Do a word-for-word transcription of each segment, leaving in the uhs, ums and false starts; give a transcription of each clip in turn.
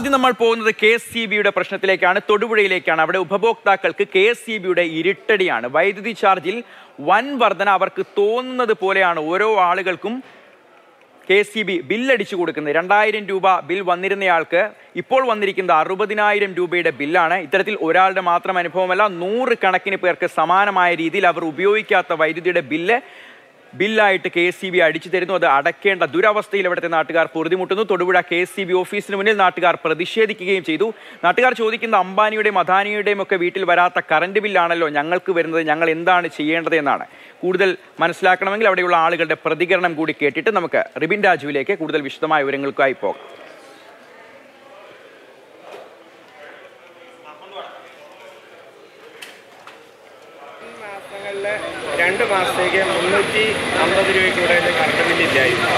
ആദ്യം നമ്മൾ പോകുന്നത് കെ എസ് ഇ ബിയുടെ പ്രശ്നത്തിലേക്കാണ്, തൊടുപുഴയിലേക്കാണ്. അവിടെ ഉപഭോക്താക്കൾക്ക് കെ എസ് ഇ ബിയുടെ ഇരുട്ടടിയാണ്. വൈദ്യുതി ചാർജിൽ വൻ വർധന. അവർക്ക് തോന്നുന്നത് പോലെയാണ് ഓരോ ആളുകൾക്കും കെ എസ് ഇ ബി ബില്ലടിച്ചു കൊടുക്കുന്നത്. രണ്ടായിരം രൂപ ബിൽ വന്നിരുന്നയാൾക്ക് ഇപ്പോൾ വന്നിരിക്കുന്നത് അറുപതിനായിരം രൂപയുടെ ബില്ലാണ്. ഇത്തരത്തിൽ ഒരാളുടെ മാത്രം അനുഭവമല്ല, നൂറ് കണക്കിന് പേർക്ക് സമാനമായ രീതിയിൽ അവർ ഉപയോഗിക്കാത്ത വൈദ്യുതിയുടെ ബില്ല് ബില്ലായിട്ട് കെ എസ് ഇ ബി അടിച്ചു തരുന്നു. അത് അടയ്ക്കേണ്ട ദുരവസ്ഥയിൽ ഇവിടുത്തെ നാട്ടുകാർ പൊറുതിമുട്ടുന്നു. Thodupuzha K S E B ഓഫീസിന് മുന്നിൽ നാട്ടുകാർ പ്രതിഷേധിക്കുകയും ചെയ്തു. നാട്ടുകാർ ചോദിക്കുന്നത്, അംബാനിയുടെയും അദാനിയുടെയും ഒക്കെ വീട്ടിൽ വരാത്ത കറണ്ട് ബില്ലാണല്ലോ ഞങ്ങൾക്ക് വരുന്നത്, ഞങ്ങൾ എന്താണ് ചെയ്യേണ്ടത് എന്നാണ്. കൂടുതൽ മനസ്സിലാക്കണമെങ്കിൽ അവിടെയുള്ള ആളുകളുടെ പ്രതികരണം കൂടി കേട്ടിട്ട് നമുക്ക് റിബിൻ രാജുവിലേക്ക് കൂടുതൽ വിശദമായ വിവരങ്ങൾക്കായി പോകാം. രണ്ട് മാസത്തേക്ക് മുന്നൂറ്റി അമ്പത് രൂപയ്ക്ക് കൂടുതൽ കറണ്ട് ബില്ലില്ലായിരുന്നു.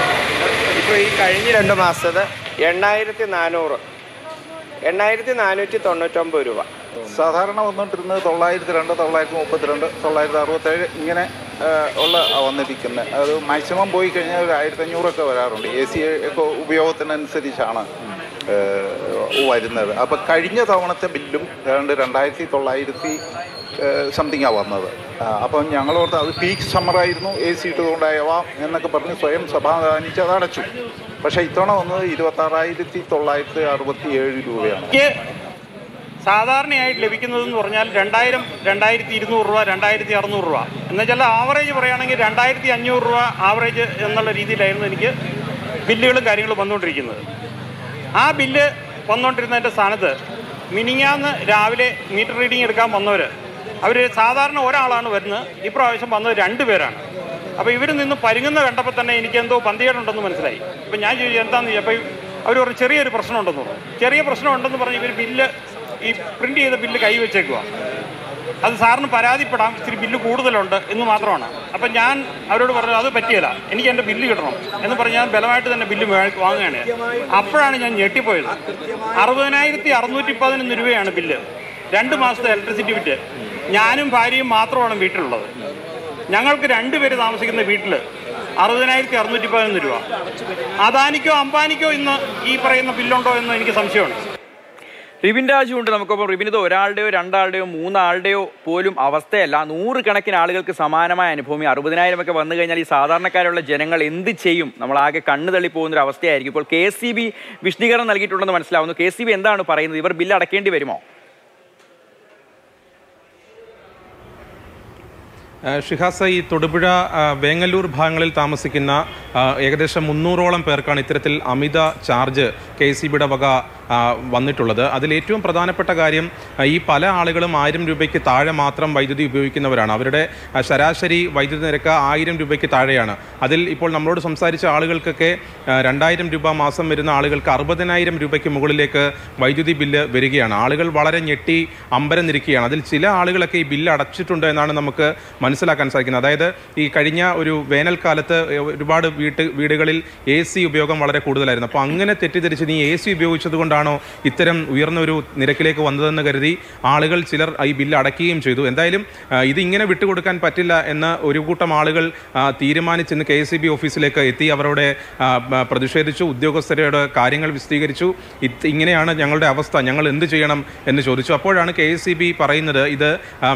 ഇപ്പോൾ ഈ കഴിഞ്ഞ രണ്ട് മാസത്തെ എണ്ണായിരത്തി നാനൂറ് എണ്ണായിരത്തി നാനൂറ്റി തൊണ്ണൂറ്റൊമ്പത് രൂപ. സാധാരണ വന്നിട്ടിരുന്നത് തൊള്ളായിരത്തി രണ്ട് തൊള്ളായിരത്തി മുപ്പത്തിരണ്ട് തൊള്ളായിരത്തി അറുപത്തേഴ് ഇങ്ങനെ ഉള്ള വന്നിരിക്കുന്നത്. അത് മാക്സിമം പോയി കഴിഞ്ഞാൽ ഒരു ആയിരത്തി അഞ്ഞൂറൊക്കെ വരാറുണ്ട്. എ സി ഒക്കെ ഉപയോഗത്തിനനുസരിച്ചാണ് വരുന്നത്. അപ്പോൾ കഴിഞ്ഞ തവണത്തെ ബില്ലും ഏതാണ്ട് രണ്ടായിരത്തി തൊള്ളായിരത്തി സംതിങ്ങാണ് വന്നത്. അപ്പം ഞങ്ങളോർത്ത് അത് പീക്ക് സമ്മറായിരുന്നു, എ സി ഇട്ടതുകൊണ്ടായവാം എന്നൊക്കെ പറഞ്ഞ് സ്വയം സമാധാനിച്ച് അത് അടച്ചു. പക്ഷേ ഇത്തവണ വന്നത് ഇരുപത്താറായിരത്തി തൊള്ളായിരത്തി അറുപത്തി ഏഴ് രൂപയാണ്. സാധാരണയായിട്ട് ലഭിക്കുന്നതെന്ന് പറഞ്ഞാൽ രണ്ടായിരം രണ്ടായിരത്തി ഇരുന്നൂറ് രൂപ രണ്ടായിരത്തി അറുന്നൂറ് രൂപ എന്നുവെച്ചാൽ ആവറേജ് പറയുകയാണെങ്കിൽ രണ്ടായിരത്തി അഞ്ഞൂറ് രൂപ ആവറേജ് എന്നുള്ള രീതിയിലായിരുന്നു എനിക്ക് ബില്ലുകളും കാര്യങ്ങളും വന്നുകൊണ്ടിരിക്കുന്നത്. ആ ബില്ല് വന്നുകൊണ്ടിരുന്നതിൻ്റെ സ്ഥാനത്ത് മിനിങ്ങാന്ന് രാവിലെ മീറ്റർ റീഡിങ് എടുക്കാൻ വന്നവർ അവർ സാധാരണ ഒരാളാണ് വരുന്നത്, ഇപ്രാവശ്യം വന്നത് രണ്ട് പേരാണ്. അപ്പോൾ ഇവർ നിന്ന് പരുങ്ങുന്ന കണ്ടപ്പോൾ തന്നെ എനിക്ക് എന്തോ പന്തികേടുണ്ടെന്ന് മനസ്സിലായി. അപ്പോൾ ഞാൻ ചോദിച്ചു എന്താണെന്ന് ചോദിച്ചു. അപ്പോൾ അവർ ഒരു ചെറിയൊരു പ്രശ്നമുണ്ടെന്ന് പറഞ്ഞു. ചെറിയ പ്രശ്നമുണ്ടെന്ന് പറഞ്ഞ് ഇവർ ബില്ല് ഈ പ്രിൻ്റ് ചെയ്ത ബില്ല് കൈവച്ചേക്കുക. അത് സാറിന് പരാതിപ്പെടാം, ഇത്തിരി ബില്ല് കൂടുതലുണ്ട് എന്ന് മാത്രമാണ്. അപ്പം ഞാൻ അവരോട് പറഞ്ഞു അത് പറ്റിയല്ല, എനിക്ക് എൻ്റെ ബില്ല് കിട്ടണം എന്ന് പറഞ്ഞ് ഞാൻ ബലമായിട്ട് തന്നെ ബില്ല് വാങ്ങുകയാണ്. അപ്പോഴാണ് ഞാൻ ഞെട്ടിപ്പോയത്. അറുപതിനായിരത്തി അറുന്നൂറ്റി പതിനൊന്ന് രൂപയാണ് ബില്ല്, രണ്ട് മാസത്തെ ഇലക്ട്രിസിറ്റി ബില്ല്. ഞാനും ഭാര്യയും മാത്രമാണ് വീട്ടിലുള്ളത്. ഞങ്ങൾക്ക് രണ്ടുപേര് താമസിക്കുന്ന വീട്ടിൽ അറുപതിനായിരത്തി അറുന്നൂറ്റി പതിനൊന്ന് രൂപ. അദാനിക്കോ അംബാനിക്കോ ഇന്ന് ഈ പറയുന്ന ബില്ലുണ്ടോ എന്ന് എനിക്ക് സംശയമാണ്. റിബിൻ രാജു ഉണ്ട് നമുക്കൊപ്പം. റിബിനിതോ, ഒരാളുടെയോ രണ്ടാളുടെയോ മൂന്നാളുടെയോ പോലും അവസ്ഥയല്ല, നൂറുകണക്കിന് ആളുകൾക്ക് സമാനമായ അനുഭവം. ഈ അറുപതിനായിരം ഒക്കെ വന്നു കഴിഞ്ഞാൽ ഈ സാധാരണക്കാരുള്ള ജനങ്ങൾ എന്ത് ചെയ്യും? നമ്മളാകെ കണ്ണ് തള്ളി പോകുന്നൊരു അവസ്ഥയായിരിക്കും. ഇപ്പോൾ കെ എസ് സി ബി വിശദീകരണം നൽകിയിട്ടുണ്ടെന്ന് മനസ്സിലാവുന്നു. കെ എസ് സി ബി എന്താണ് പറയുന്നത്? ഇവർ ബില്ല് അടയ്ക്കേണ്ടി വരുമോ? ഷിഹാസ, ഈ തൊടുപുഴ വേങ്ങല്ലൂർ ഭാഗങ്ങളിൽ താമസിക്കുന്ന ഏകദേശം മുന്നൂറോളം പേർക്കാണ് ഇത്തരത്തിൽ അമിത ചാർജ് കെ എസ് ഇ ബിയുടെ വക വന്നിട്ടുള്ളത്. അതിലേറ്റവും പ്രധാനപ്പെട്ട കാര്യം ഈ പല ആളുകളും ആയിരം രൂപയ്ക്ക് താഴെ മാത്രം വൈദ്യുതി ഉപയോഗിക്കുന്നവരാണ്. അവരുടെ ശരാശരി വൈദ്യുതി നിരക്ക് ആയിരം രൂപയ്ക്ക് താഴെയാണ്. അതിൽ ഇപ്പോൾ നമ്മളോട് സംസാരിച്ച ആളുകൾക്കൊക്കെ രണ്ടായിരം രൂപ മാസം വരുന്ന ആളുകൾക്ക് അറുപതിനായിരം രൂപയ്ക്ക് മുകളിലേക്ക് വൈദ്യുതി ബില്ല് വരികയാണ്. ആളുകൾ വളരെ ഞെട്ടി അമ്പരന്നിരിക്കുകയാണ്. അതിൽ ചില ആളുകളൊക്കെ ഈ ബില്ല് അടച്ചിട്ടുണ്ട് എന്നാണ് നമുക്ക് മനസ്സിലാക്കാൻ സാധിക്കുന്നത്. അതായത് ഈ കഴിഞ്ഞ ഒരു വേനൽക്കാലത്ത് ഒരുപാട് വീട്ട് വീടുകളിൽ എ സി ഉപയോഗം വളരെ കൂടുതലായിരുന്നു. അപ്പോൾ അങ്ങനെ തെറ്റിദ്ധരിച്ച് നീ എ സി ഉപയോഗിച്ചത് കൊണ്ടാണോ ഇത്തരം ഉയർന്നൊരു നിരക്കിലേക്ക് വന്നതെന്ന് കരുതി ആളുകൾ ചിലർ ഈ ബില്ല് അടയ്ക്കുകയും ചെയ്തു. എന്തായാലും ഇതിങ്ങനെ വിട്ടുകൊടുക്കാൻ പറ്റില്ല എന്ന് ഒരു കൂട്ടം ആളുകൾ തീരുമാനിച്ചിന്ന് കെ എസ് ഇ ബി ഓഫീസിലേക്ക് എത്തി. അവരോട് പ്രതിഷേധിച്ചു, ഉദ്യോഗസ്ഥരോട് കാര്യങ്ങൾ വിശദീകരിച്ചു. ഇങ്ങനെയാണ് ഞങ്ങളുടെ അവസ്ഥ, ഞങ്ങൾ എന്ത് ചെയ്യണം എന്ന് ചോദിച്ചു. അപ്പോഴാണ് കെ എസ് ഇ ബി പറയുന്നത് ഇത്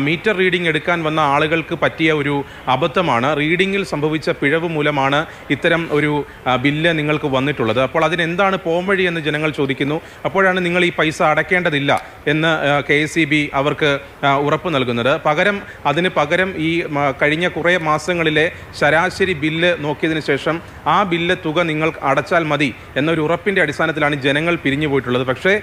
മീറ്റർ റീഡിംഗ് എടുക്കാൻ വന്ന ആളുകൾക്ക് പറ്റിയ ഒരു അബദ്ധമാണ്, റീഡിങ്ങിൽ സംഭവിച്ച പിഴവ് മൂലമാണ് ഇത്തരം ഒരു ബില്ല് നിങ്ങൾക്ക് വന്നിട്ടുള്ളത്. അപ്പോൾ അതിനെന്താണ് പോംവഴി എന്ന് ജനങ്ങൾ ചോദിക്കുന്നു. അപ്പോഴാണ് നിങ്ങൾ ഈ പൈസ അടയ്ക്കേണ്ടതില്ല എന്ന് കെ എസ് ഇ ബി അവർക്ക് ഉറപ്പ് നൽകുന്നത്. പകരം അതിന് പകരം ഈ കഴിഞ്ഞ കുറേ മാസങ്ങളിലെ ശരാശരി ബില്ല് നോക്കിയതിന് ശേഷം ആ ബില്ല് തുക നിങ്ങൾ അടച്ചാൽ മതി എന്നൊരു ഉറപ്പിൻ്റെ അടിസ്ഥാനത്തിലാണ് ജനങ്ങൾ പിരിഞ്ഞു പോയിട്ടുള്ളത്. പക്ഷേ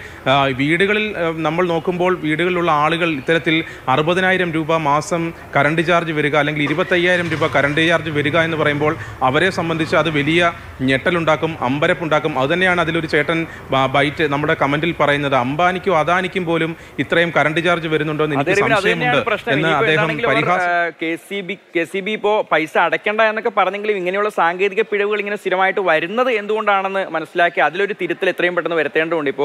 വീടുകളിൽ നമ്മൾ നോക്കുമ്പോൾ വീടുകളിലുള്ള ആളുകൾ ഇത്തരത്തിൽ അറുപതിനായിരം രൂപ മാസം കറണ്ട് ചാർജ് വരിക അല്ലെങ്കിൽ ഇരുപത്തയ്യായിരം രൂപ കറണ്ട് ചാർജ് വരിക എന്ന് പറയുമ്പോൾ അവരെ സംബന്ധിച്ച് അത് വലിയ ഞെട്ടലുണ്ടാക്കും, അമ്പരപ്പുണ്ടാക്കും. അതുതന്നെയാണ് അതിലൊരു ചേട്ടൻ ബൈറ്റ് നമ്മുടെ കമന്റിൽ പറയുന്നത്, അംബാനിക്കും അദാനിക്കും പോലും ഇത്രയും കറണ്ട് ചാർജ് വരുന്നുണ്ടോ എന്ന് എനിക്ക് സംശയമുണ്ട് എന്ന് അദ്ദേഹം പരിഹാസം. ഇപ്പോൾ പൈസ അടയ്ക്കണ്ട എന്നൊക്കെ പറഞ്ഞെങ്കിലും ഇങ്ങനെയുള്ള സാങ്കേതിക പിഴവുകൾ ഇങ്ങനെ സ്ഥിരമായിട്ട് വരുന്നത് എന്തുകൊണ്ടാണെന്ന് മനസ്സിലാക്കി അതിലൊരു തിരുത്തൽ എത്രയും പെട്ടെന്ന് വരുത്തേണ്ടതുണ്ട്. ഇപ്പോൾ